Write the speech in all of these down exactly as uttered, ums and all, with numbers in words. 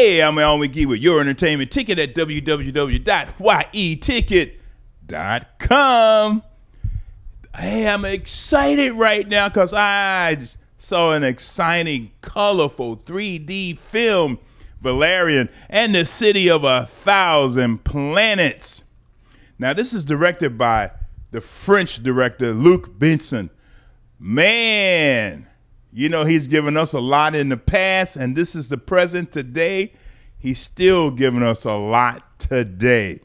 Hey, I'm Al McGhee with your entertainment ticket at w w w dot y e ticket dot com. Hey, I'm excited right now because I just saw an exciting, colorful three D film, Valerian and the City of a Thousand Planets. Now, this is directed by the French director, Luc Besson. Man, you know, he's given us a lot in the past, and this is the present today. He's still giving us a lot today.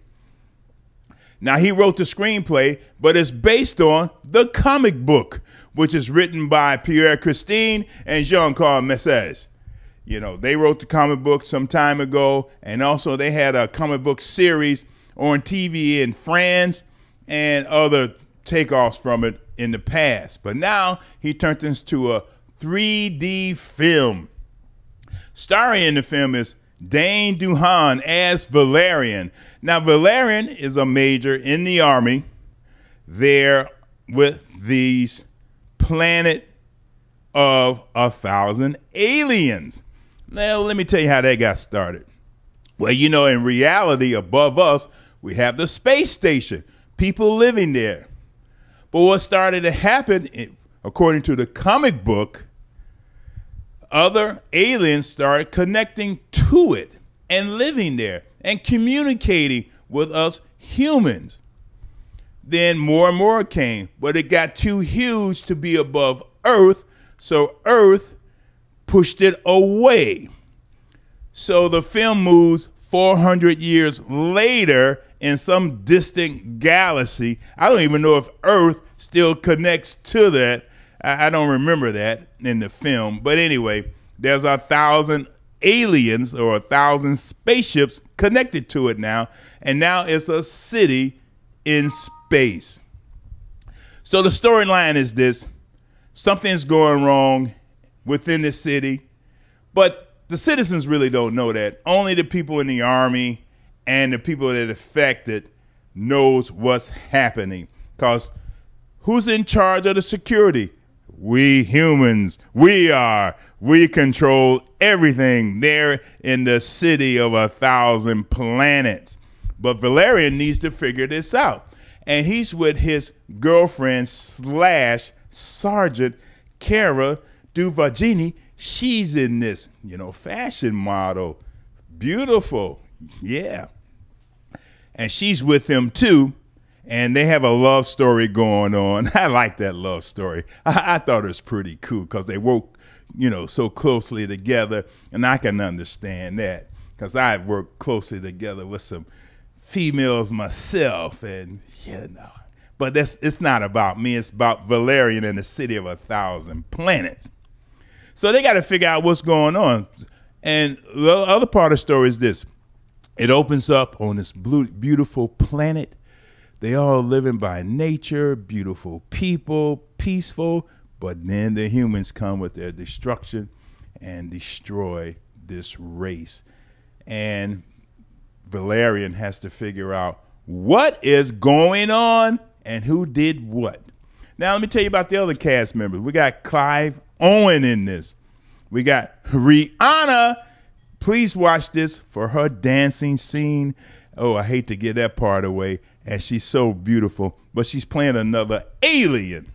Now, he wrote the screenplay, but it's based on the comic book, which is written by Pierre Christine and Jean-Claude Mézières. You know, they wrote the comic book some time ago, and also they had a comic book series on T V in France and other takeoffs from it in the past. But now he turned this to a three D film. Starring in the film is Dane DeHaan as Valerian. Now, Valerian is a major in the army there with these planet of a thousand aliens. Now, let me tell you how that got started. Well, you know, in reality, above us, we have the space station, people living there. But what started to happen, according to the comic book, other aliens started connecting to it and living there and communicating with us humans. Then more and more came, but it got too huge to be above Earth, so Earth pushed it away. So the film moves four hundred years later in some distant galaxy. I don't even know if Earth still connects to that. I don't remember that in the film. But anyway, there's a thousand aliens or a thousand spaceships connected to it now. And now it's a city in space. So the storyline is this. Something's going wrong within the city, but the citizens really don't know that. Only the people in the army and the people that are affected knows what's happening. Because who's in charge of the security? We humans. We are. We control everything there in the city of a thousand planets. But Valerian needs to figure this out. And he's with his girlfriend slash Sergeant Cara Delevingne. She's in this, you know, fashion model. Beautiful. Yeah. And she's with him, too. And they have a love story going on. I like that love story. I, I thought it was pretty cool because they work, you know, so closely together. And I can understand that because I've worked closely together with some females myself. And, you know, but that's, it's not about me. It's about Valerian and the City of a Thousand Planets. So they got to figure out what's going on. And the other part of the story is this. It opens up on this blue, beautiful planet. They all living by nature, beautiful people, peaceful. But then the humans come with their destruction and destroy this race. And Valerian has to figure out what is going on and who did what. Now, let me tell you about the other cast members. We got Clive Owen in this. We got Rihanna. Please watch this for her dancing scene. Oh, I hate to get that part away. And she's so beautiful. But she's playing another alien.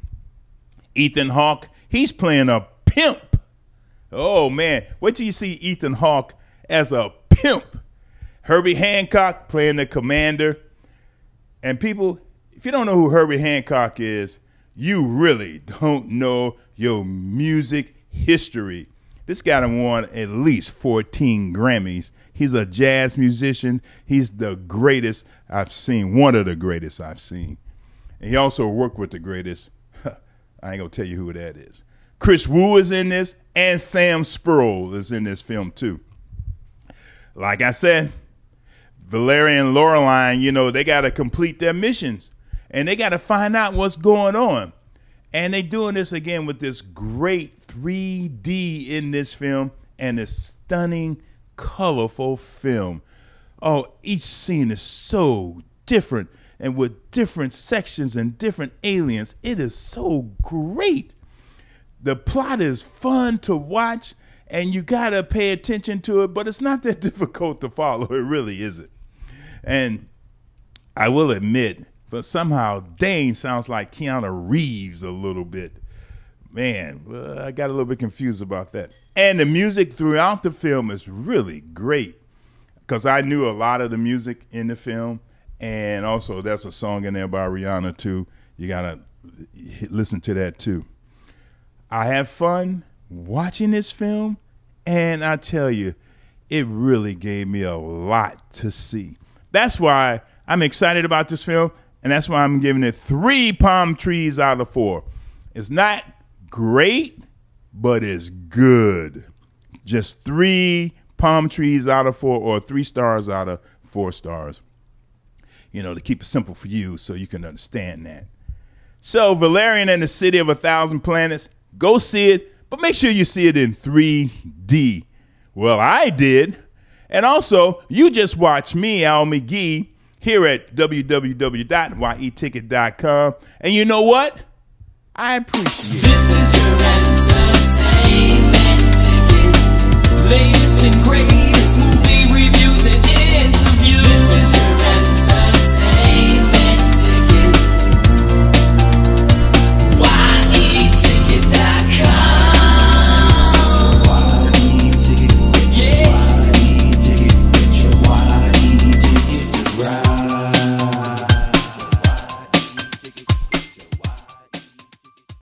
Ethan Hawke, he's playing a pimp. Oh, man. Wait till you see Ethan Hawke as a pimp. Herbie Hancock playing the commander. And people, if you don't know who Herbie Hancock is, you really don't know your music history. This guy done won at least fourteen Grammys. He's a jazz musician. He's the greatest I've seen, one of the greatest I've seen. And he also worked with the greatest. I ain't going to tell you who that is. Chris Wu is in this, and Sam Sproul is in this film too. Like I said, Valerian and Loreline, you know, they got to complete their missions. And they got to find out what's going on. And they're doing this again with this great three D in this film and this stunning, colorful film. Oh, each scene is so different and with different sections and different aliens. It is so great. The plot is fun to watch and you got to pay attention to it, but it's not that difficult to follow. It really isn't. And I will admit, but somehow Dane sounds like Keanu Reeves a little bit. Man, uh, I got a little bit confused about that. And the music throughout the film is really great, because I knew a lot of the music in the film. And also, that's a song in there by Rihanna, too. You got to listen to that, too. I had fun watching this film, and I tell you, it really gave me a lot to see. That's why I'm excited about this film, and that's why I'm giving it three palm trees out of four. It's not great, but it's good. Just three palm trees out of four, or three stars out of four stars. You know, to keep it simple for you so you can understand that. So, Valerian and the City of a Thousand Planets, go see it, but make sure you see it in three D. Well, I did. And also, you just watched me, Al McGhee, here at w w w dot y e ticket dot com. And you know what? I appreciate it. This is your entertainment ticket, latest and greatest.